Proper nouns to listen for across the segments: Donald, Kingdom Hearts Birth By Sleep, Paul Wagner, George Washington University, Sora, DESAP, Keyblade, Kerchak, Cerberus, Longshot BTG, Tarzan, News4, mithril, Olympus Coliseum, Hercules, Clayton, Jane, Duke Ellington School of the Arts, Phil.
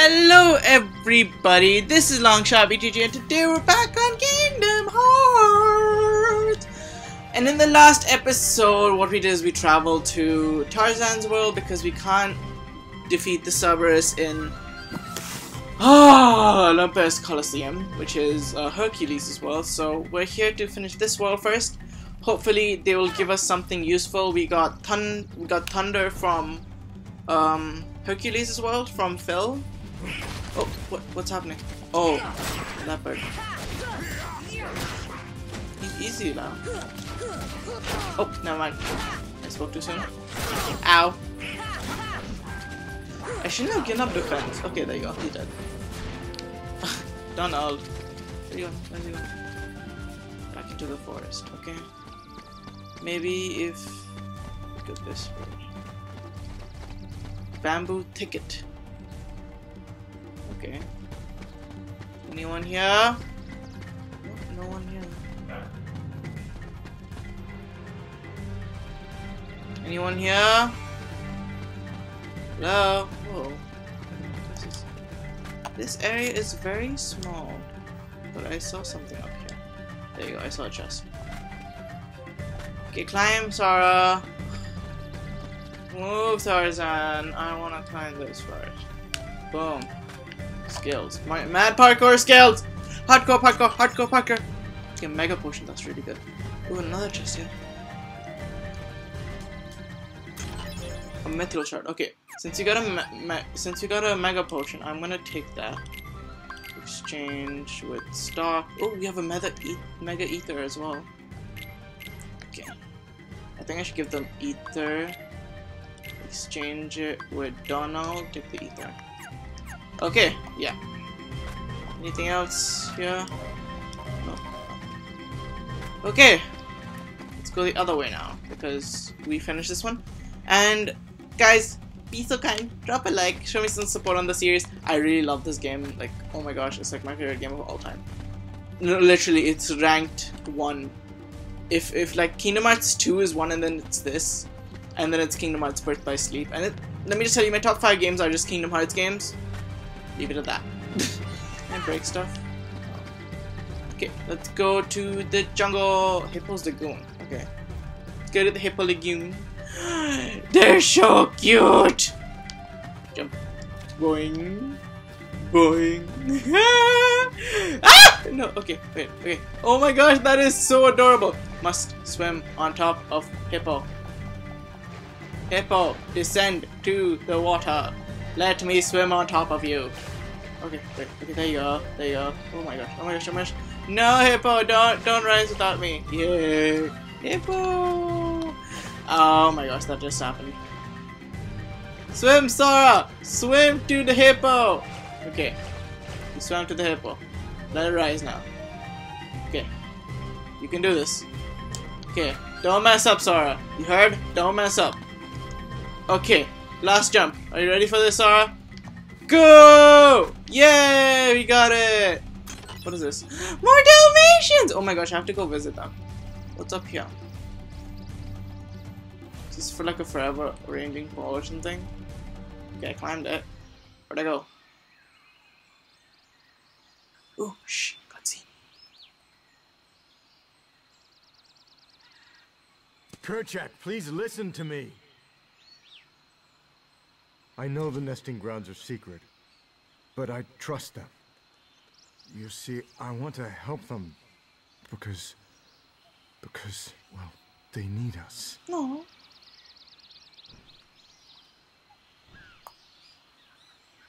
Hello everybody, this is Longshot BTG and today we're back on Kingdom Hearts! And in the last episode what we did is we traveled to Tarzan's world because we can't defeat the Cerberus in Olympus Coliseum, which is Hercules as well, so we're here to finish this world first. Hopefully they will give us something useful. We got thunder from Hercules as well, from Phil. Oh, what's happening? Oh, that bird. He's easy now. Oh, never mind. I spoke too soon. Ow. I shouldn't have given up defense. Okay, there you go. He's dead. Donald. There you go. There you go. Back into the forest. Okay. Maybe if we get this bird. Bamboo thicket. Okay. Anyone here? No, no one here. Anyone here? Hello? Whoa. This area is very small. But I saw something up here. There you go, I saw a chest. Okay, climb, Sora. Move, Tarzan. I wanna climb this first. Boom. Skills. My mad parkour skills! Hardcore parkour! Hardcore parkour! Okay, mega potion, that's really good. Ooh, another chest here. A mithril shard. Okay. Since you got a mega potion, I'm gonna take that. Exchange with stock. Oh, we have a mega ether as well. Okay. I think I should give them ether. Exchange it with Donald, take the ether. Okay, yeah. Anything else here? No. Okay, let's go the other way now because we finished this one. And guys, be so kind, drop a like, show me some support on the series. I really love this game. Like, oh my gosh, it's like my favorite game of all time. No, literally, it's ranked 1. If like Kingdom Hearts 2 is 1, and then it's this. And then it's Kingdom Hearts Birth by Sleep. And let me just tell you, my top 5 games are just Kingdom Hearts games. Leave it at that. And break stuff. Okay, let's go to the jungle. Hippo's Lagoon. Okay. Let's go to the Hippo Lagoon. They're so cute! Jump. Boing. Boing. Ah! No, okay, wait, okay. Oh my gosh, that is so adorable. Must swim on top of Hippo. Hippo, descend to the water. Let me swim on top of you. Okay, okay, there you go, there you go. Oh my gosh, oh my gosh, oh my gosh. No, Hippo, don't rise without me. Yay, Hippo. Oh my gosh, that just happened. Swim, Sora, swim to the Hippo. Okay, you swam to the Hippo. Let it rise now. Okay, you can do this. Okay, don't mess up, Sora. You heard? Don't mess up. Okay, last jump. Are you ready for this, Sora? Go! Yay, we got it! What is this? More Dalmatians! Oh my gosh, I have to go visit them. What's up here? Is this for like a forever ranging potion thing? Okay, I climbed it. Where'd I go? Oh, shh, cutscene. Kerchak, please listen to me. I know the nesting grounds are secret, but I trust them. You see, I want to help them because, well, they need us. No.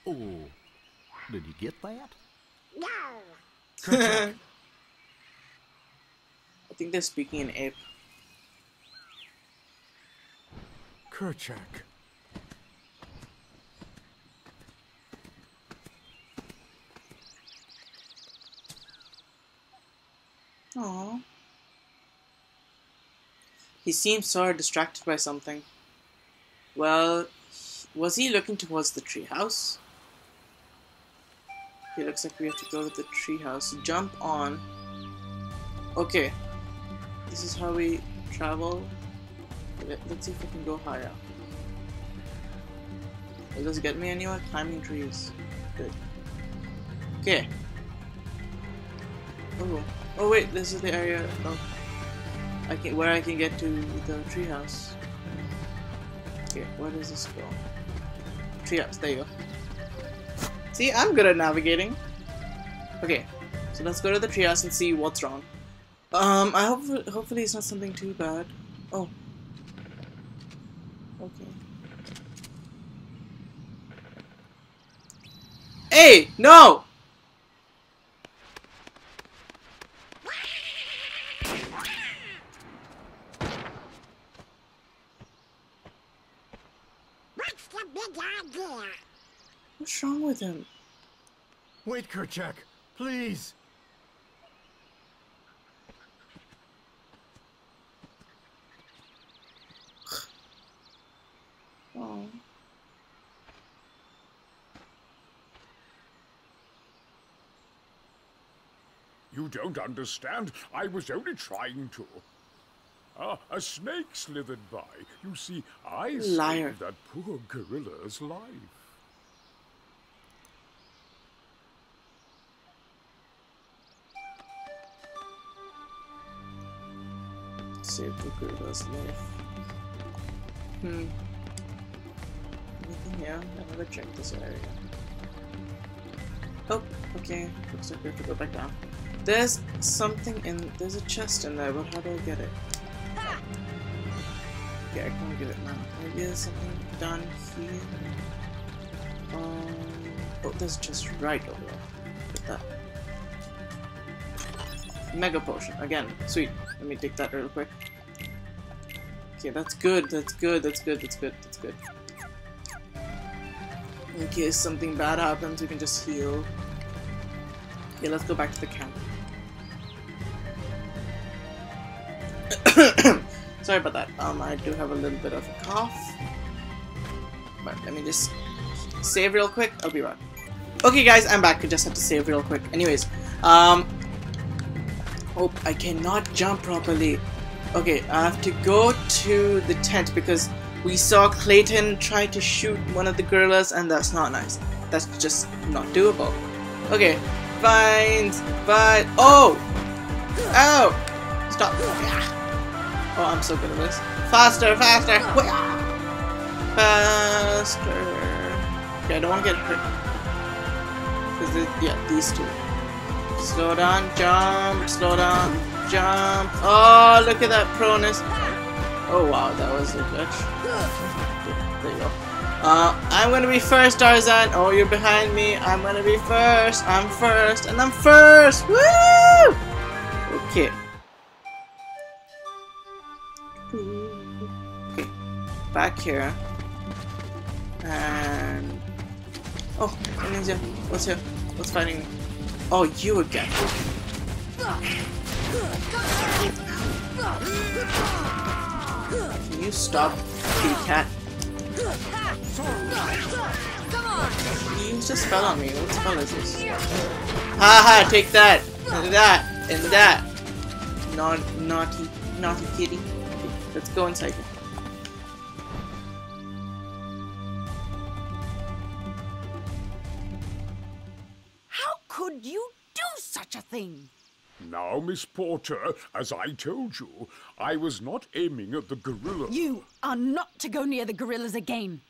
Oh, did you get that? No. I think they're speaking in ape. Kerchak. Aww. He seemed sort of distracted by something. Well, was he looking towards the treehouse? It looks like we have to go to the treehouse. Jump on. Okay. This is how we travel. Let's see if we can go higher. Will this get me anywhere? Climbing trees. Good. Okay. Oh. Oh wait, this is the area of where I can get to the treehouse. Okay, where does this go? Treehouse, there you go. See, I'm good at navigating. Okay, so let's go to the treehouse and see what's wrong. I hopefully it's not something too bad. Oh. Okay. Hey! No! What's wrong with him? Wait, Kerchak, please. Oh. You don't understand. I was only trying to. Ah, a snake slithered by. You see, I saved that poor gorilla's life. Save the gorilla's life. Hmm. Anything here? I never checked this area. Oh, okay. Looks like we have to go back down. There's something in. There's a chest in there, but how do I get it? Yeah, I can't get it now. Maybe there's something down here. Oh, there's just right over there. Get that. Mega potion. Again, sweet. Let me take that real quick. Okay, that's good. That's good. That's good. That's good. That's good. In case something bad happens, we can just heal. Okay, let's go back to the camp. Sorry about that. I do have a little bit of a cough, but let me just save real quick. I'll be right. Okay, guys, I'm back. I just had to save real quick. Anyways, oh, I cannot jump properly. Okay, I have to go to the tent because we saw Clayton try to shoot one of the gorillas, and that's not nice. That's just not doable. Okay, fine, fine. Oh, ow! Stop. Yeah. Oh, I'm so good at this. Faster, faster! Faster! Okay, I don't want to get hurt. Cause yeah, these two. Slow down, jump, slow down, jump. Oh, look at that proneness. Oh, wow, that was a glitch. Okay, there you go. I'm gonna be first, Tarzan. Oh, you're behind me. I'm gonna be first. I'm first, and I'm first! Woo! Okay. Okay, back here, and oh, what's here? What's fighting me? Oh, you again. Can you stop, kitty cat? You just fell on me. What spell is this? Haha, take that, and that, and that. Naughty, naughty kitty. Let's go inside here. How could you do such a thing? Now, Miss Porter, as I told you, I was not aiming at the gorilla. You are not to go near the gorillas again.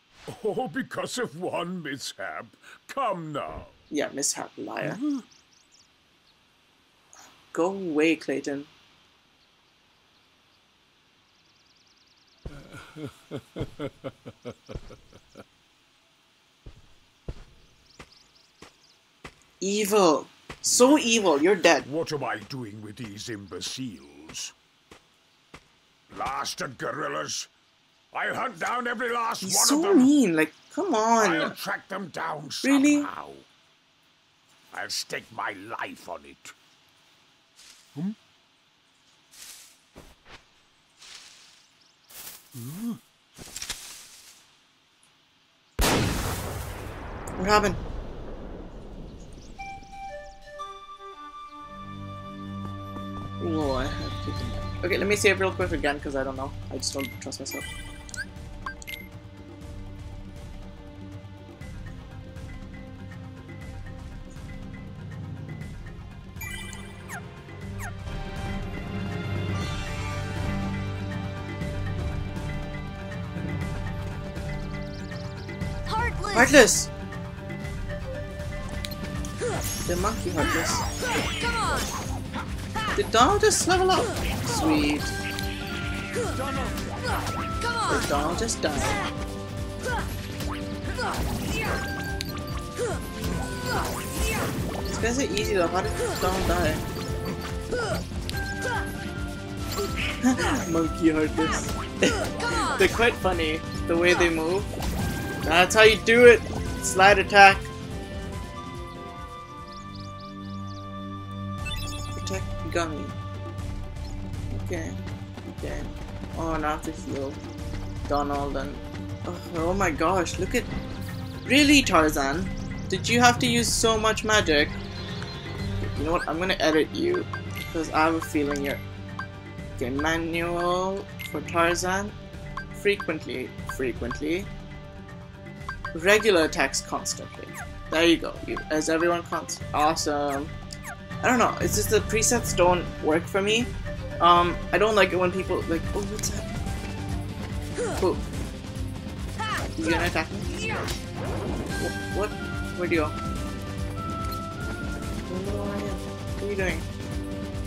Oh, because of one mishap. Come now. Yeah, mishap, liar. Mm-hmm. Go away, Clayton. Evil. So evil, you're dead. What am I doing with these imbeciles? Blasted gorillas. I'll hunt down every last one of them. He's so mean, like, come on. I'll track them down somehow. Really? I'll stake my life on it. Hmm? What happened? Whoa, I have to do that. Okay, let me save real quick again because I don't know. I just don't trust myself. Heartless! The monkey Heartless. Did Donald just level up? Sweet. Or Donald just died. It's gonna say easy though, how did Donald die? Monkey Heartless. They're quite funny, the way they move. That's how you do it! Slide attack! Protect Gummy. Okay. Okay. Oh, now I have to heal Donald and... Oh, oh my gosh, look at... Really, Tarzan? Did you have to use so much magic? You know what, I'm gonna edit you. Because I have a feeling you're... Okay, manual for Tarzan. Frequently. Regular attacks constantly. There you go. As everyone const. Awesome. I don't know. It's just the presets don't work for me. I don't like it when people like. Oh, what's that? Oh. You gonna attack me? What? Where'd you go? What are you doing?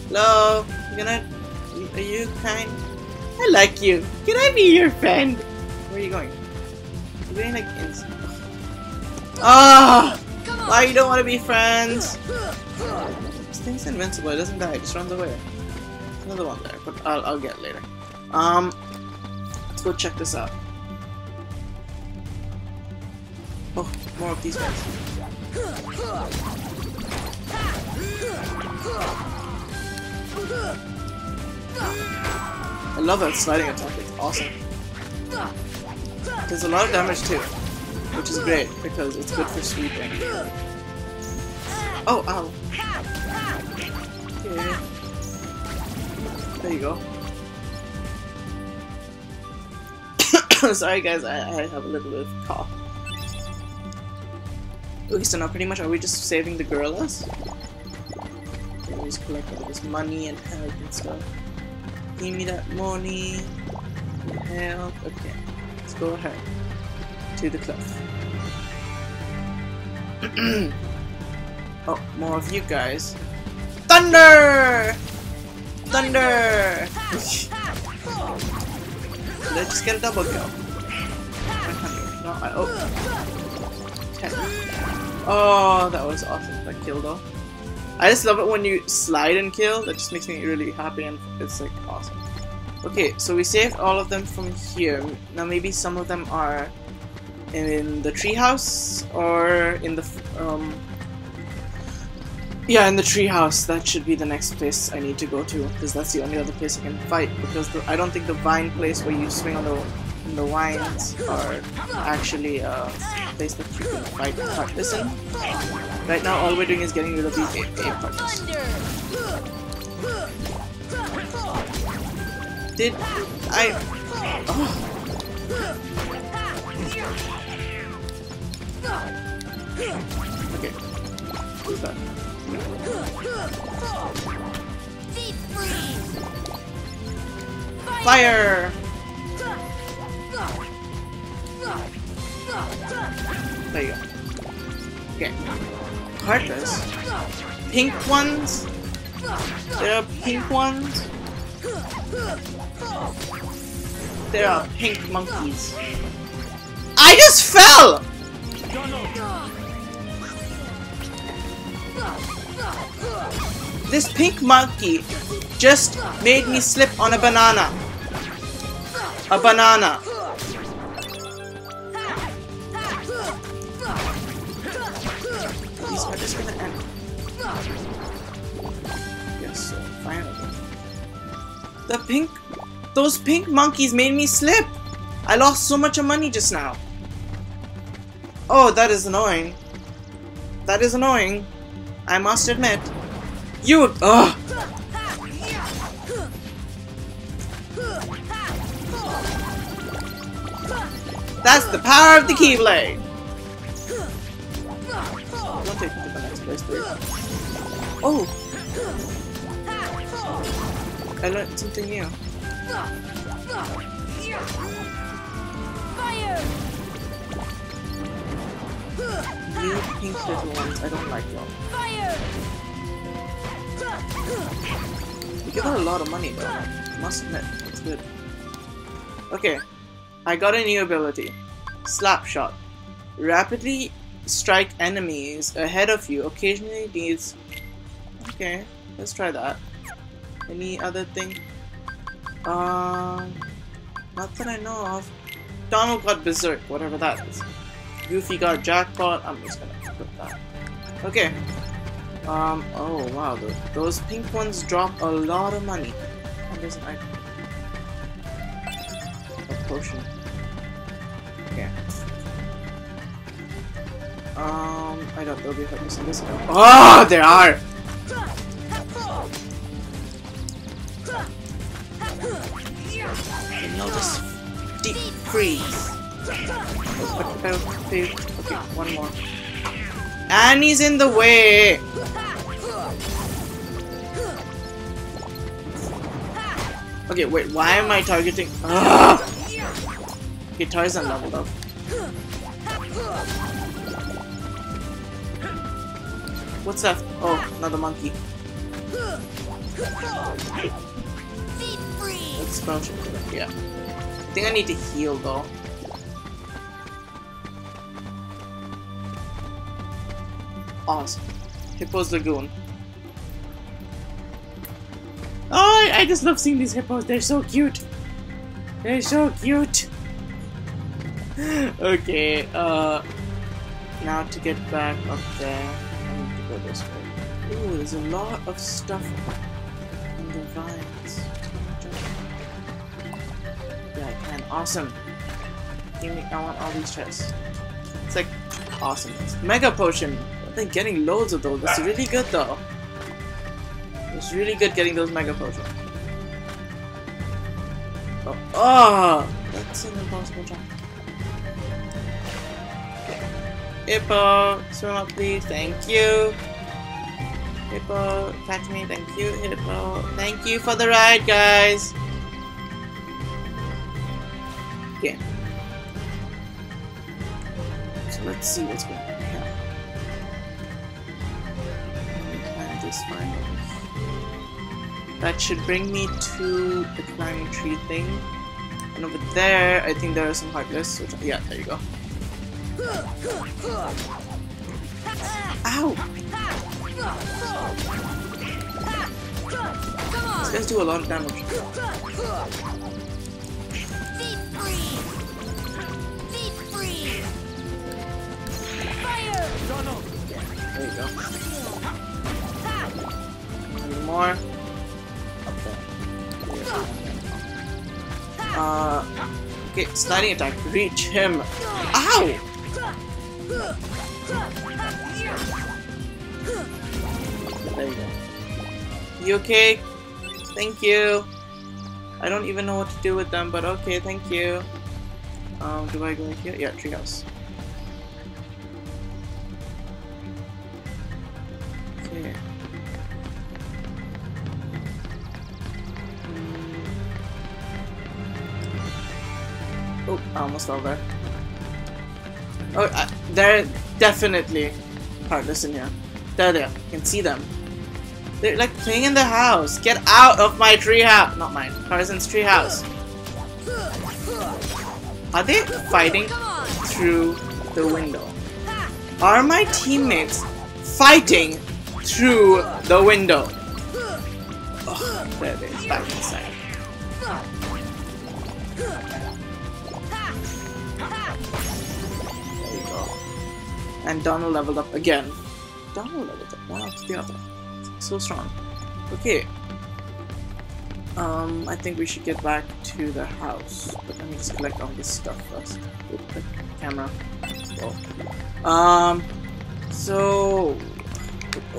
Hello. You gonna? Are you kind? I like you. Can I be your friend? Where are you going? Doing like instant. Ah! Oh, why you don't want to be friends? This thing's invincible. It doesn't die. It just runs away. Another one there, but I'll get it later. Let's go check this out. Oh, more of these guys. I love that sliding attack. It's awesome. There's a lot of damage too, which is great because it's good for sweeping. Oh, ow. Okay. There you go. Sorry guys, I have a little bit of cough. Okay, so now pretty much are we just saving the gorillas? Okay, we just collect all this money and help and stuff. Give me that money. Help. Okay. Let's go ahead to the cliff. Oh, more of you guys. Thunder! Thunder! Did I just get a double kill? 100. No, I. Oh. 10. Oh, that was awesome. That kill though. I just love it when you slide and kill. That just makes me really happy and it's like awesome. Okay, so we saved all of them from here. Now maybe some of them are in the treehouse or in the yeah, in the treehouse. That should be the next place I need to go to because that's the only other place I can fight. Because I don't think the vine place where you swing on the vines are actually a place that you can fight. But listen, right now all we're doing is getting rid of these eight parts. Did I? Oh. Okay. Who's that? Fire! There you go. Okay. Heartless. Pink ones. There are pink ones. There are pink monkeys. I just fell! This pink monkey just made me slip on a banana. A banana. These are just gonna end. Yes, so finally. Those pink monkeys made me slip! I lost so much of money just now. Oh, that is annoying. That is annoying. I must admit. You, ugh! That's the power of the Keyblade! Don't take me to the next place, please. Oh! I learned something new. Fire! Weird pink little ones. I don't like them. We got a lot of money though. I must admit, it's good. Okay, I got a new ability. Slapshot. Rapidly strike enemies ahead of you. Occasionally deals. Okay, let's try that. Any other thing? Not that I know of. Donald got Berserk, whatever that is. Goofy got Jackpot. I'm just gonna put that. Okay. Oh wow, those pink ones drop a lot of money. And there's an item. A potion. Okay. I got there'll be Hercules in this one. Oh, there are! And you'll just deep freeze. Okay, one more. And he's in the way! Okay, wait, why am I targeting? Ugh! Okay, Tarzan leveled up. What's that? Oh, another monkey. Let's crouch into that, yeah. I think I need to heal though. Awesome. Hippo's Lagoon. Oh, I just love seeing these hippos. They're so cute. They're so cute. Okay, now to get back up there, I need to go this way. Ooh, there's a lot of stuff in the vines. Yeah, I can. Awesome. Give me, I want all these chests. It's like, awesome. It's Mega Potion. I've been getting loads of those. That's really good though. It's really good getting those Mega Potions. Oh, oh, that's an impossible jump. Hippo, swim up please, thank you. Hippo, catch me, thank you. Hippo, thank you for the ride, guys. Yeah. So let's see what's going on. That should bring me to the climbing tree thing. And over there, I think there are some heartless. Which, yeah, there you go. Ow! These guys do a lot of damage. Feet free! Fire! Yeah, there you go. One more. Okay, sliding attack. Reach him. Ow! There you go. You okay? Thank you. I don't even know what to do with them, but okay, thank you. Do I go in here? Yeah, treehouse. Okay. Oh, I almost fell there. Oh, they're definitely heartless in here. They're there. You can see them. They're like playing in the house. Get out of my tree house. Not mine. Tarzan's tree house. Are they fighting through the window? Are my teammates fighting through the window? Oh, there they are. Back inside. And Donald leveled up again. Donald leveled up one after the other. So strong. Okay. I think we should get back to the house. But let me just collect all this stuff first. With the camera. Oh. So.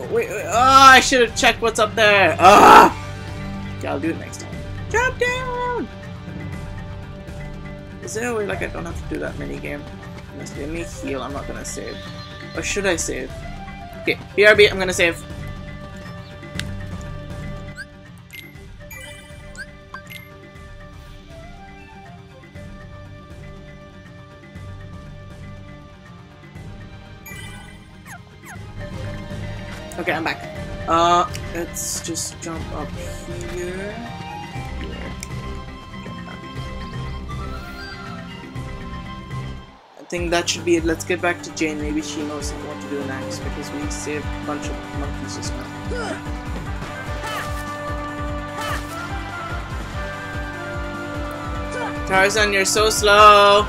Wait. I should have checked what's up there. Okay, I'll do it next time. Drop down! Is there a way like I don't have to do that mini game? Let me heal, I'm not gonna save. Or should I save? Okay, BRB, I'm gonna save. Okay, I'm back. Let's just jump up here. I think that should be it. Let's get back to Jane. Maybe she knows what to do next because we saved a bunch of monkeys just now. Tarzan, you're so slow!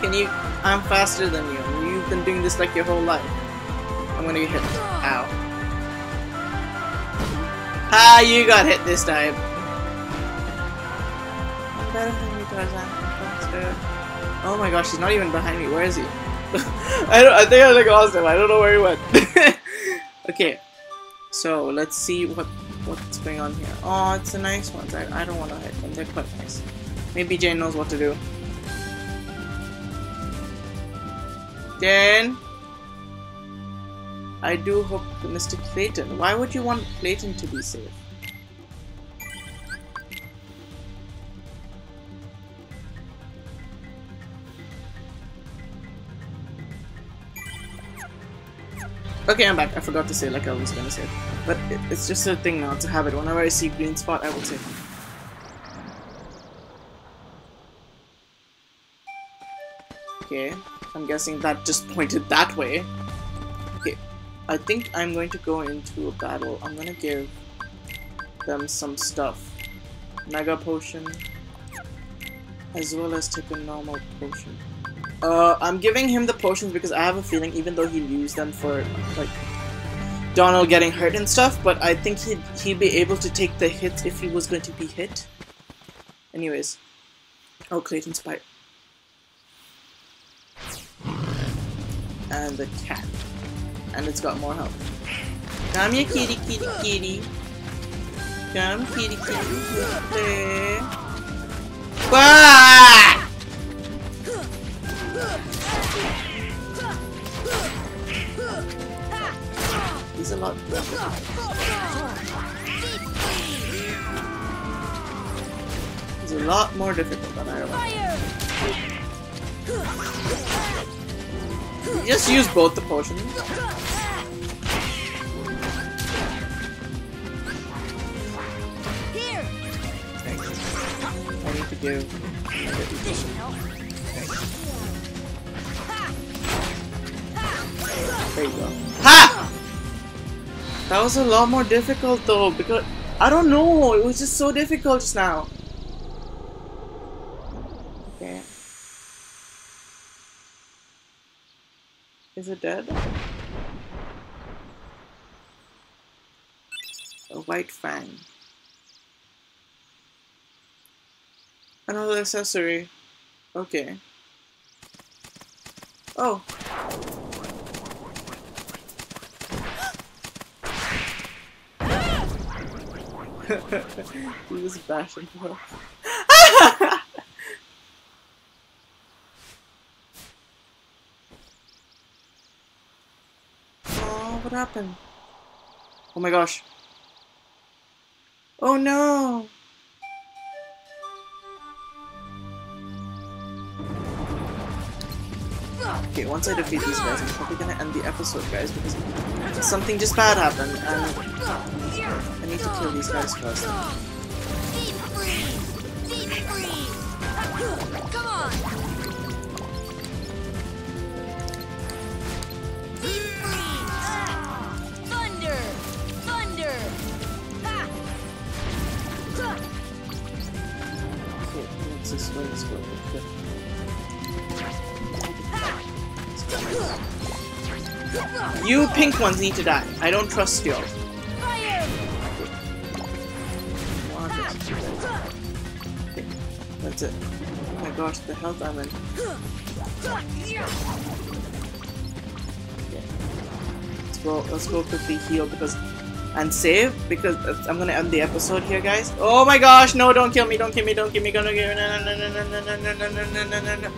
Can you... I'm faster than you. You've been doing this like your whole life. I'm gonna get hit. Ow. Ah, you got hit this time. I'm better than you, Tarzan. I'm faster. Oh my gosh, he's not even behind me. Where is he? I think I like lost him. I don't know where he went. Okay. So, let's see what... what's going on here? Oh, it's the nice ones. I don't want to hit them. They're quite nice. Maybe Jane knows what to do. Jane? I do hope Mr. Clayton. Why would you want Clayton to be safe? Okay, I'm back. I forgot to say like I was gonna say. But it's just a thing now, it's a habit. Whenever I see green spot, I will say. Okay, I'm guessing that just pointed that way. Okay, I think I'm going to go into a battle. I'm gonna give them some stuff. Mega potion. As well as take a normal potion. I'm giving him the potions because I have a feeling even though he'll use them for, like, Donald getting hurt and stuff, but I think he'd be able to take the hits if he was going to be hit. Anyways. Oh, Clayton's pipe. And the cat. And it's got more health. Come here, kitty, kitty, kitty. Come, kitty, kitty. Bye! He's a lot better. He's a lot more difficult than I remember. Just use both the potions. Here. I need to give. There you go. Ha! That was a lot more difficult though, because I don't know, it was just so difficult just now. Okay. Is it dead? A white fang. Another accessory. Okay. Oh. He was bashing for Oh, what happened? Oh my gosh. Oh no! Okay, once I defeat these guys, I'm probably gonna end the episode, guys, because something just bad happened, and I need to kill these guys first. Come on! Thunder! Thunder! Okay, what's this way? This way. You pink ones need to die. I don't trust you. That's it. Oh my gosh, the health I'm in. Okay. Let's go quickly heal because and save because I'm gonna end the episode here, guys. Oh my gosh, no, don't kill me, don't kill me, don't kill me, don't kill me, no.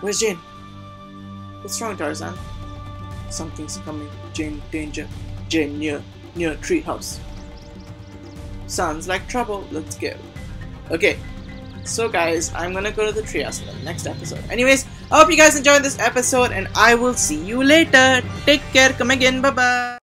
Where's Jane? What's wrong, Tarzan? Something's coming. Jane, danger. Jane, near treehouse. Sounds like trouble. Let's go. Okay. So guys, I'm gonna go to the treehouse in the next episode. Anyways, I hope you guys enjoyed this episode, and I will see you later. Take care, come again, bye bye.